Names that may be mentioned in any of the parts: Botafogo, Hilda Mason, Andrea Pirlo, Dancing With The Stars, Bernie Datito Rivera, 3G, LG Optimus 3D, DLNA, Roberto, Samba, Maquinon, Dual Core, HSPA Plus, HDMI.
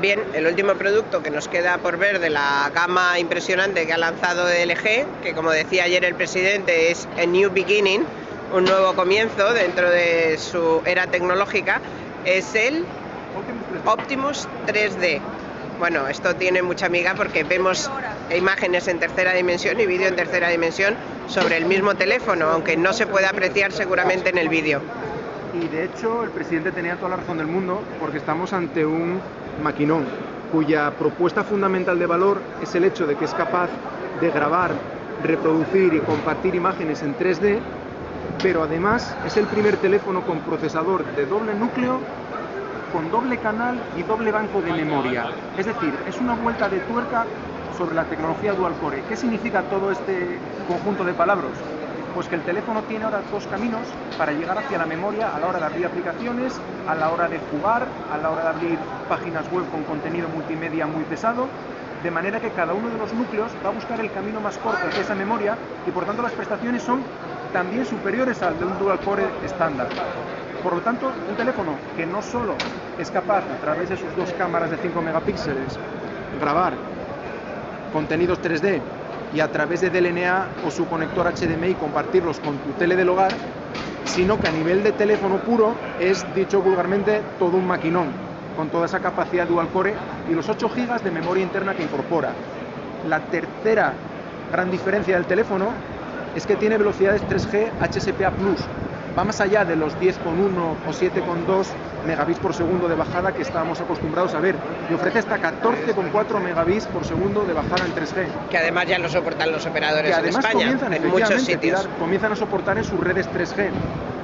Bien, el último producto que nos queda por ver de la gama impresionante que ha lanzado LG, que como decía ayer el presidente es a new beginning, un nuevo comienzo dentro de su era tecnológica, es el Optimus 3D. Bueno, esto tiene mucha amiga porque vemos imágenes en tercera dimensión y vídeo en tercera dimensión sobre el mismo teléfono, aunque no se puede apreciar seguramente en el vídeo. Y de hecho el presidente tenía toda la razón del mundo, porque estamos ante un Maquinon cuya propuesta fundamental de valor es el hecho de que es capaz de grabar, reproducir y compartir imágenes en 3D, pero además es el primer teléfono con procesador de doble núcleo, con doble canal y doble banco de memoria. Es decir, es una vuelta de tuerca sobre la tecnología Dual Core. ¿Qué significa todo este conjunto de palabras? Pues que el teléfono tiene ahora dos caminos para llegar hacia la memoria a la hora de abrir aplicaciones, a la hora de jugar, a la hora de abrir páginas web con contenido multimedia muy pesado, de manera que cada uno de los núcleos va a buscar el camino más corto hacia esa memoria y por tanto las prestaciones son también superiores al de un Dual Core estándar. Por lo tanto, un teléfono que no solo es capaz, a través de sus dos cámaras de 5 megapíxeles, grabar contenidos 3D y a través de DLNA o su conector HDMI compartirlos con tu tele del hogar, sino que a nivel de teléfono puro es, dicho vulgarmente, todo un maquinón, con toda esa capacidad Dual Core y los 8 GB de memoria interna que incorpora. La tercera gran diferencia del teléfono es que tiene velocidades 3G HSPA Plus. Va más allá de los 10,1 o 7,2 megabits por segundo de bajada que estábamos acostumbrados a ver, y ofrece hasta 14,4 megabits por segundo de bajada en 3G. Que además ya lo soportan los operadores en España, en muchos sitios. Comienzan a soportar en sus redes 3G.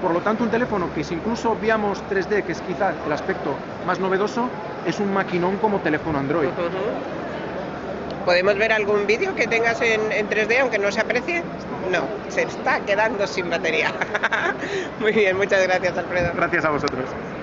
Por lo tanto, un teléfono que si incluso obviamos 3D, que es quizás el aspecto más novedoso, es un maquinón como teléfono Android. ¿Podemos ver algún vídeo que tengas en 3D, aunque no se aprecie? No, se está quedando sin batería. Muy bien, muchas gracias, Alfredo. Gracias a vosotros.